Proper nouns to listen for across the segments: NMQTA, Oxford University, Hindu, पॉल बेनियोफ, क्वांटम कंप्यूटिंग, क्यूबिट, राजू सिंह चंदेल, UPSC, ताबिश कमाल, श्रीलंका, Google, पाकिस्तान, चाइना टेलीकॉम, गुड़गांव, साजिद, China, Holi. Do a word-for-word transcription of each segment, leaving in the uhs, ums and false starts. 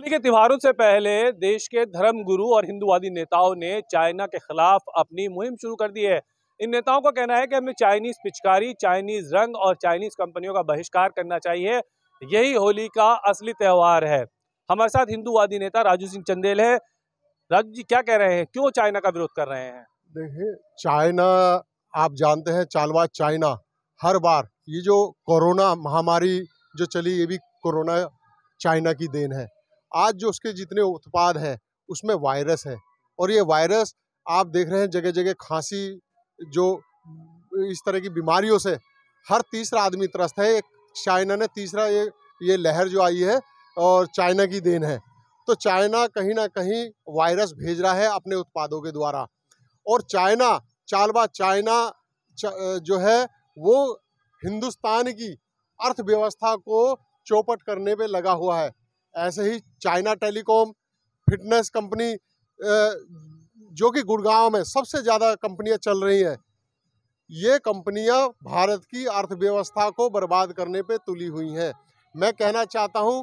होली के त्योहारों से पहले देश के धर्मगुरु और हिंदूवादी नेताओं ने चाइना के खिलाफ अपनी मुहिम शुरू कर दी है। इन नेताओं का कहना है कि हमें चाइनीज पिचकारी, चाइनीज रंग और चाइनीज कंपनियों का बहिष्कार करना चाहिए। यही होली का असली त्यौहार है। हमारे साथ हिंदूवादी नेता राजू सिंह चंदेल है। राजू जी, क्या कह रहे हैं, क्यों चाइना का विरोध कर रहे हैं? देखिए, चाइना आप जानते हैं, चालवा चाइना हर बार, ये जो कोरोना महामारी जो चली ये भी कोरोना चाइना की देन है। आज जो उसके जितने उत्पाद हैं उसमें वायरस है और ये वायरस आप देख रहे हैं जगह जगह खांसी, जो इस तरह की बीमारियों से हर तीसरा आदमी त्रस्त है। चाइना ने तीसरा ये ये लहर जो आई है और चाइना की देन है। तो चाइना कहीं ना कहीं वायरस भेज रहा है अपने उत्पादों के द्वारा और चाइना चालबा चाइना चा, जो है वो हिंदुस्तान की अर्थव्यवस्था को चौपट करने पे लगा हुआ है। ऐसे ही चाइना टेलीकॉम, फिटनेस कंपनी जो कि गुड़गांव में सबसे ज़्यादा कंपनियां चल रही हैं, ये कंपनियां भारत की अर्थव्यवस्था को बर्बाद करने पे तुली हुई हैं। मैं कहना चाहता हूं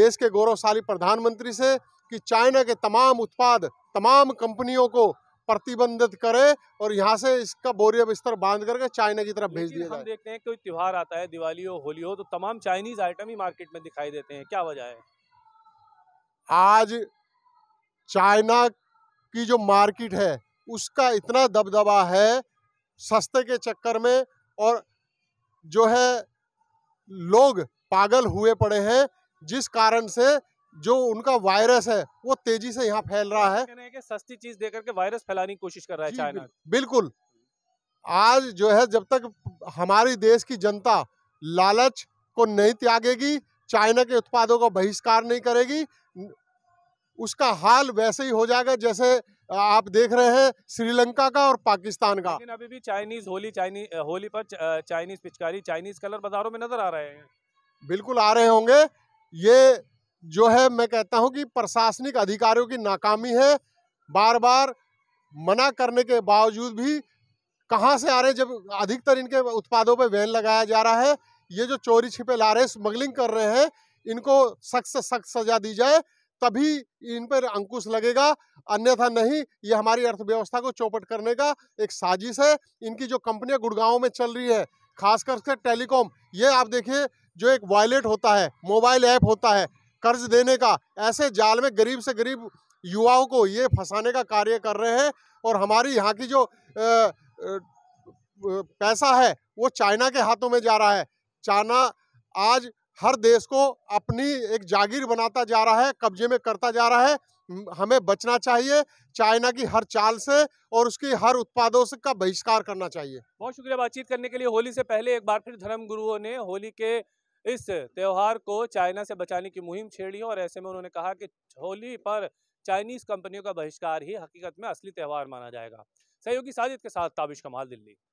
देश के गौरवशाली प्रधानमंत्री से कि चाइना के तमाम उत्पाद, तमाम कंपनियों को प्रतिबंधित करे और यहाँ से इसका बोरिया बिस्तर बांध करके चाइना की तरफ भेज दिया जाए। हम देखते हैं कोई त्योहार आता है, दिवाली हो, होली हो, तो तमाम चाइनीज आइटम ही मार्केट में दिखाई देते हैं। क्या वजह है? आज चाइना की जो मार्केट है उसका इतना दबदबा है सस्ते के चक्कर में, और जो है लोग पागल हुए पड़े हैं, जिस कारण से जो उनका वायरस है वो तेजी से यहाँ फैल रहा है। कहने के सस्ती चीज देकर के वायरस फैलाने की कोशिश कर रहा है चाइना। बिल्कुल। आज जो है जब तक हमारी देश की जनता लालच को नहीं त्यागेगी, चाइना के उत्पादों का बहिष्कार नहीं करेगी, उसका हाल वैसे ही हो जाएगा जैसे आप देख रहे हैं श्रीलंका का और पाकिस्तान का। लेकिन अभी भी चाइनीज होली, चाइनीज होली पर चाइनीज पिचकारी, चाइनीज कलर बाजारों में नजर आ रहे हैं। बिल्कुल आ रहे होंगे। ये जो है मैं कहता हूं कि प्रशासनिक अधिकारियों की नाकामी है। बार बार मना करने के बावजूद भी कहां से आ रहे, जब अधिकतर इनके उत्पादों पे बैन लगाया जा रहा है। ये जो चोरी छिपे ला रहे, स्मगलिंग कर रहे हैं, इनको सख्त से सख्त सजा दी जाए, तभी इन पर अंकुश लगेगा, अन्यथा नहीं। ये हमारी अर्थव्यवस्था को चौपट करने का एक साजिश है। इनकी जो कंपनियां गुड़गांव में चल रही है, खास करके टेलीकॉम, ये आप देखिए जो एक वॉलेट होता है, मोबाइल ऐप होता है कर्ज देने का, ऐसे जाल में गरीब से गरीब युवाओं को ये फंसाने का कार्य कर रहे हैं। और हमारी यहाँ की जो पैसा है वो चाइना के हाथों में जा रहा है। चाइना आज हर देश को अपनी एक जागीर बनाता जा रहा है, कब्जे में करता जा रहा है। हमें बचना चाहिए चाइना की हर चाल से और उसकी हर उत्पादों से का बहिष्कार करना चाहिए। बहुत शुक्रिया बातचीत करने के लिए। होली से पहले एक बार फिर धर्म गुरुओं ने होली के इस त्यौहार को चाइना से बचाने की मुहिम छेड़ी और ऐसे में उन्होंने कहा कि होली पर चाइनीज कंपनियों का बहिष्कार ही हकीकत में असली त्यौहार माना जाएगा। सहयोगी साजिद के साथ ताबिश कमाल, दिल्ली।